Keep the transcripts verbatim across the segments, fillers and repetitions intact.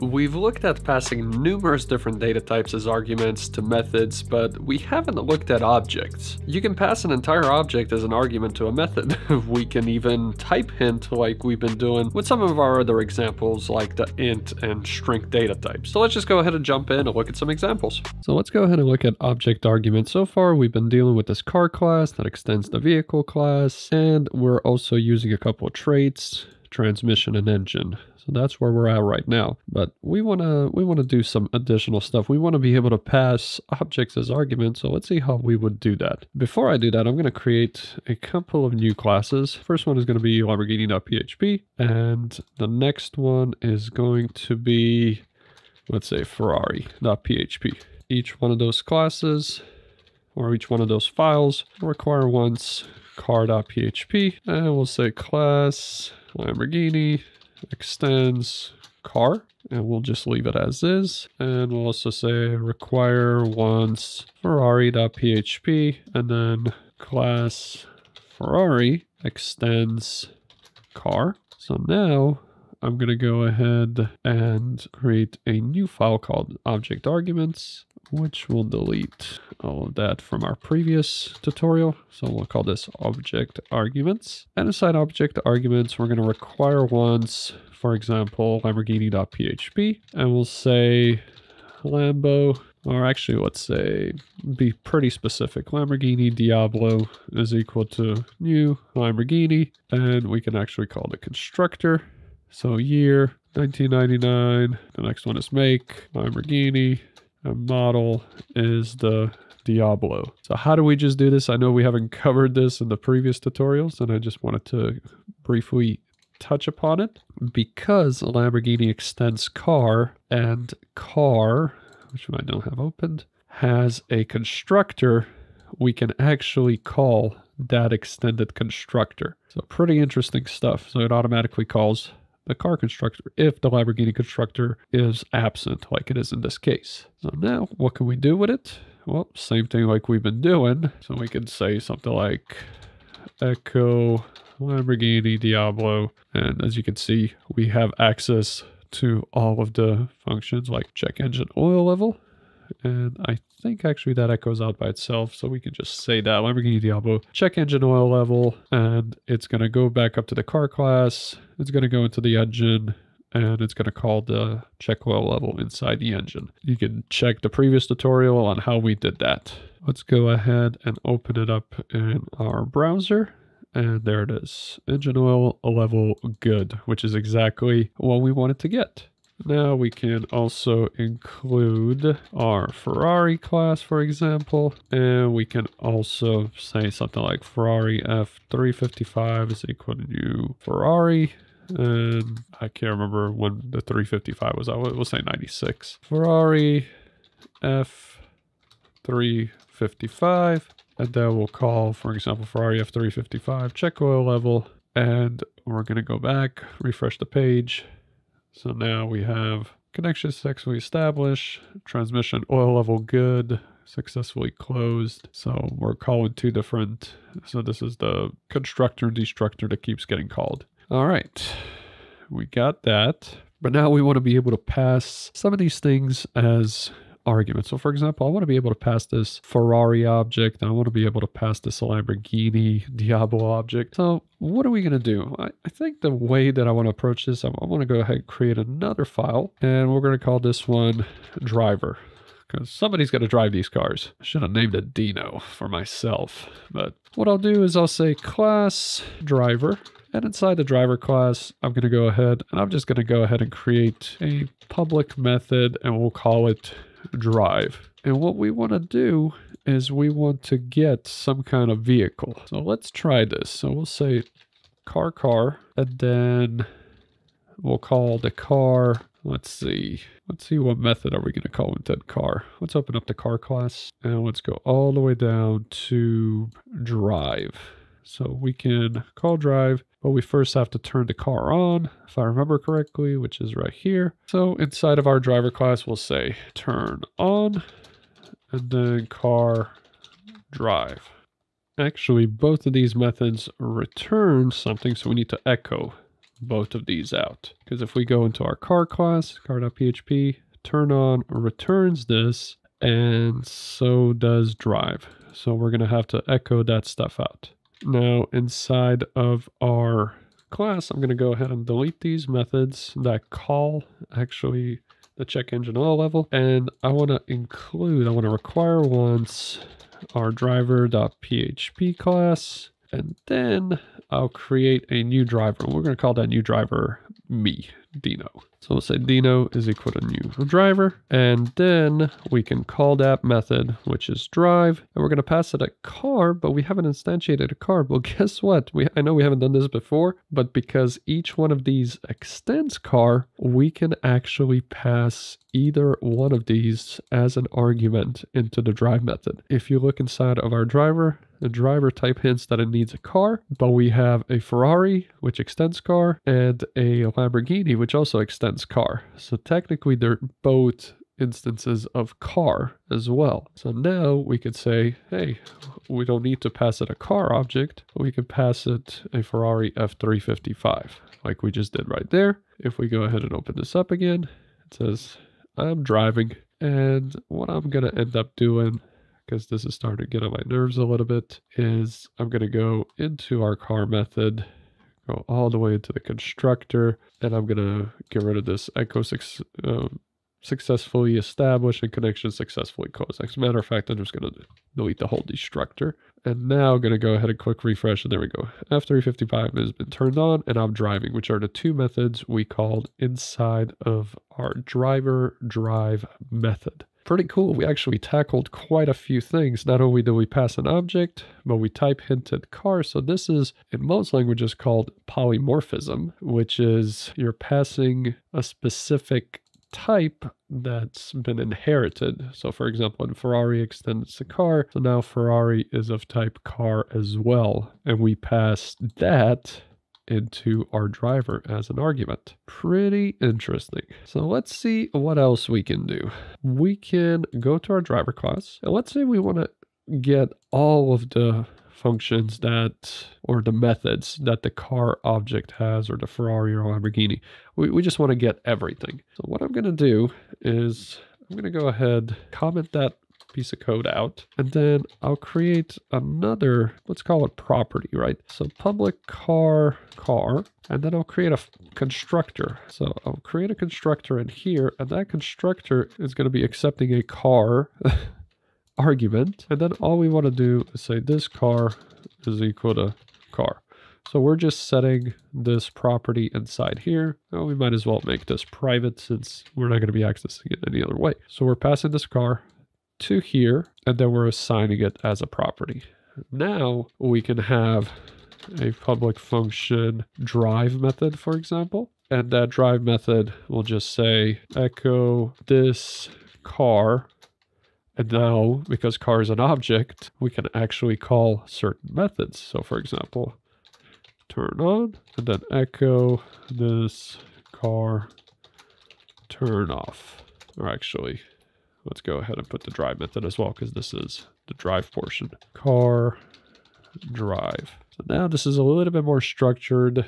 We've looked at passing numerous different data types as arguments to methods, but we haven't looked at objects. You can pass an entire object as an argument to a method. We can even type hint like we've been doing with some of our other examples like the int and string data types. So let's just go ahead and jump in and look at some examples. So let's go ahead and look at object arguments. So far we've been dealing with this car class that extends the vehicle class, and we're also using a couple of traits, transmission and engine. So that's where we're at right now, but we want to we want to do some additional stuff. We want to be able to pass objects as arguments, so let's see how we would do that. Before I do that, I'm going to create a couple of new classes. First one is going to be Lamborghini.php, and the next one is going to be, let's say, Ferrari.php. Each one of those classes or each one of those files require once car.php, and we'll say class Lamborghini extends car, and we'll just leave it as is, and we'll also say require once Ferrari.php, and then class Ferrari extends car. So now I'm gonna go ahead and create a new file called object arguments, which will delete all of that from our previous tutorial. So we'll call this object arguments. And inside object arguments, we're going to require once, for example, Lamborghini.php, and we'll say Lambo, or actually let's say, be pretty specific, Lamborghini Diablo is equal to new Lamborghini, and we can actually call the constructor. So year, nineteen ninety-nine, the next one is make, Lamborghini, and model is the Diablo. So how do we just do this? I know we haven't covered this in the previous tutorials, and I just wanted to briefly touch upon it. Because Lamborghini extends car, and car, which I don't have opened, has a constructor, we can actually call that extended constructor. So pretty interesting stuff. So it automatically calls the car constructor if the Lamborghini constructor is absent, like it is in this case. So now what can we do with it? Well, same thing like we've been doing. So we can say something like echo Lamborghini Diablo, and as you can see, we have access to all of the functions like check engine oil level. And I think actually that echoes out by itself, so we can just say that Lamborghini Diablo check engine oil level, and it's going to go back up to the car class, it's going to go into the engine, and it's going to call the check oil level inside the engine. You can check the previous tutorial on how we did that. Let's go ahead and open it up in our browser. And there it is, engine oil level good, which is exactly what we wanted to get. Now we can also include our Ferrari class, for example, and we can also say something like Ferrari F three fifty-five is equal to new Ferrari, and I can't remember when the three fifty-five was out, we'll say ninety-six. Ferrari F three fifty-five, and then we'll call, for example, Ferrari F three fifty-five check oil level, and we're going to go back, refresh the page. So now we have connection successfully established, transmission oil level good, successfully closed. So we're calling two different. So this is the constructor and destructor that keeps getting called. All right, we got that. But now we want to be able to pass some of these things as arguments. So for example, I want to be able to pass this Ferrari object, and I want to be able to pass this Lamborghini Diablo object. So what are we going to do? I, I think the way that I want to approach this, I, I want to go ahead and create another file, and we're going to call this one driver, because somebody's got to drive these cars. I should have named it Dino for myself, but what I'll do is I'll say class driver, and inside the driver class, I'm going to go ahead and I'm just going to go ahead and create a public method, and we'll call it drive. And what we want to do is we want to get some kind of vehicle. So let's try this. So we'll say car car, and then we'll call the car. Let's see. Let's see what method are we going to call instead car. Let's open up the car class and let's go all the way down to drive. So we can call drive, but we first have to turn the car on, if I remember correctly, which is right here. So inside of our driver class, we'll say turn on, and then car drive. Actually, both of these methods return something, so we need to echo both of these out. Because if we go into our car class, car.php, turn on returns this, and so does drive. So we're gonna have to echo that stuff out. Now inside of our class, I'm gonna go ahead and delete these methods that call actually the check engine oil level. And I wanna include, I wanna require once our driver.php class, and then I'll create a new driver. We're gonna call that new driver me, Dino. So let's say Dino is equal to new driver. And then we can call that method, which is drive. And we're gonna pass it a car, but we haven't instantiated a car. Well, guess what? We I know we haven't done this before, but because each one of these extends car, we can actually pass either one of these as an argument into the drive method. If you look inside of our driver, the driver type hints that it needs a car, but we have a Ferrari, which extends car, and a Lamborghini, which also extends car. So technically they're both instances of car as well. So now we could say, hey, we don't need to pass it a car object, but we could pass it a Ferrari F three fifty-five, like we just did right there. If we go ahead and open this up again, it says, I'm driving, and what I'm gonna end up doing, because this is starting to get on my nerves a little bit, is I'm gonna go into our car method, go all the way into the constructor, and I'm gonna get rid of this echo six, um, successfully established and connection successfully closed. As a matter of fact, I'm just gonna delete the whole destructor. And now I'm gonna go ahead and quick refresh, and there we go. F three fifty-five has been turned on, and I'm driving, which are the two methods we called inside of our driver drive method. Pretty cool. We actually tackled quite a few things. Not only do we pass an object, but we type hinted car. So this is, in most languages, called polymorphism, which is you're passing a specific type that's been inherited. So for example, when Ferrari extends the car, so now Ferrari is of type car as well. And we pass that into our driver as an argument. Pretty interesting. So let's see what else we can do. We can go to our driver class, and let's say we want to get all of the functions that, or the methods that the car object has, or the Ferrari or Lamborghini. We, we just want to get everything. So what I'm going to do is I'm going to go ahead, comment that piece of code out, and then I'll create another, let's call it property, right? So public car car, and then I'll create a constructor. So I'll create a constructor in here, and that constructor is going to be accepting a car argument. And then all we want to do is say this car is equal to car. So we're just setting this property inside here. Well, we might as well make this private since we're not going to be accessing it any other way. So we're passing this car to here, and then we're assigning it as a property. Now we can have a public function drive method, for example, and that drive method will just say echo this car. And now, because car is an object, we can actually call certain methods. So for example, turn on, and then echo this car turn off. Or actually, let's go ahead and put the drive method as well, because this is the drive portion. Car drive. So now this is a little bit more structured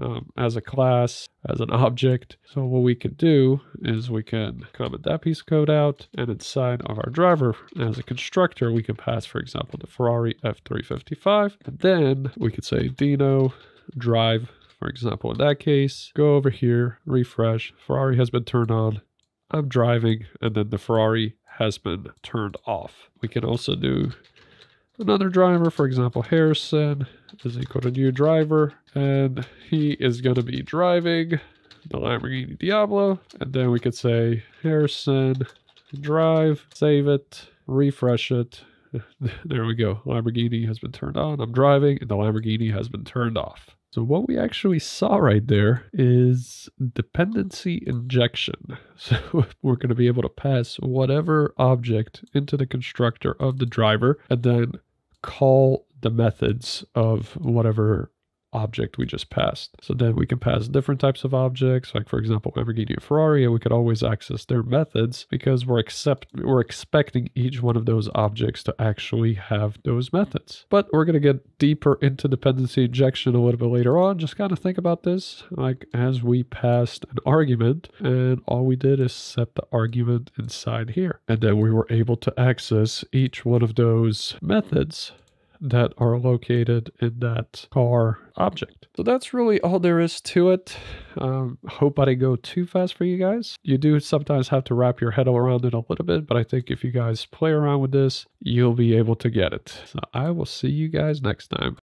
um, as a class, as an object. So what we could do is we can comment that piece of code out, and inside of our driver as a constructor, we can pass, for example, the Ferrari F three fifty-five. And then we could say Dino drive, for example, in that case, go over here, refresh. Ferrari has been turned on. I'm driving, and then the Ferrari has been turned off. We can also do another driver, for example, Harrison is equal to new driver, and he is going to be driving the Lamborghini Diablo. And then we could say Harrison drive, save it, refresh it. There we go. Lamborghini has been turned on. I'm driving, and the Lamborghini has been turned off. So what we actually saw right there is dependency injection. So we're going to be able to pass whatever object into the constructor of the driver, and then call the methods of whatever object we just passed. So then we can pass different types of objects, like for example, Lamborghini and Ferrari, and we could always access their methods because we're accept we're expecting each one of those objects to actually have those methods. But we're going to get deeper into dependency injection a little bit later on. Just kind of think about this, like as we passed an argument, and all we did is set the argument inside here. And then we were able to access each one of those methods that are located in that car object. So that's really all there is to it. Um, hope I didn't go too fast for you guys. You do sometimes have to wrap your head around it a little bit, but I think if you guys play around with this, you'll be able to get it. So I will see you guys next time.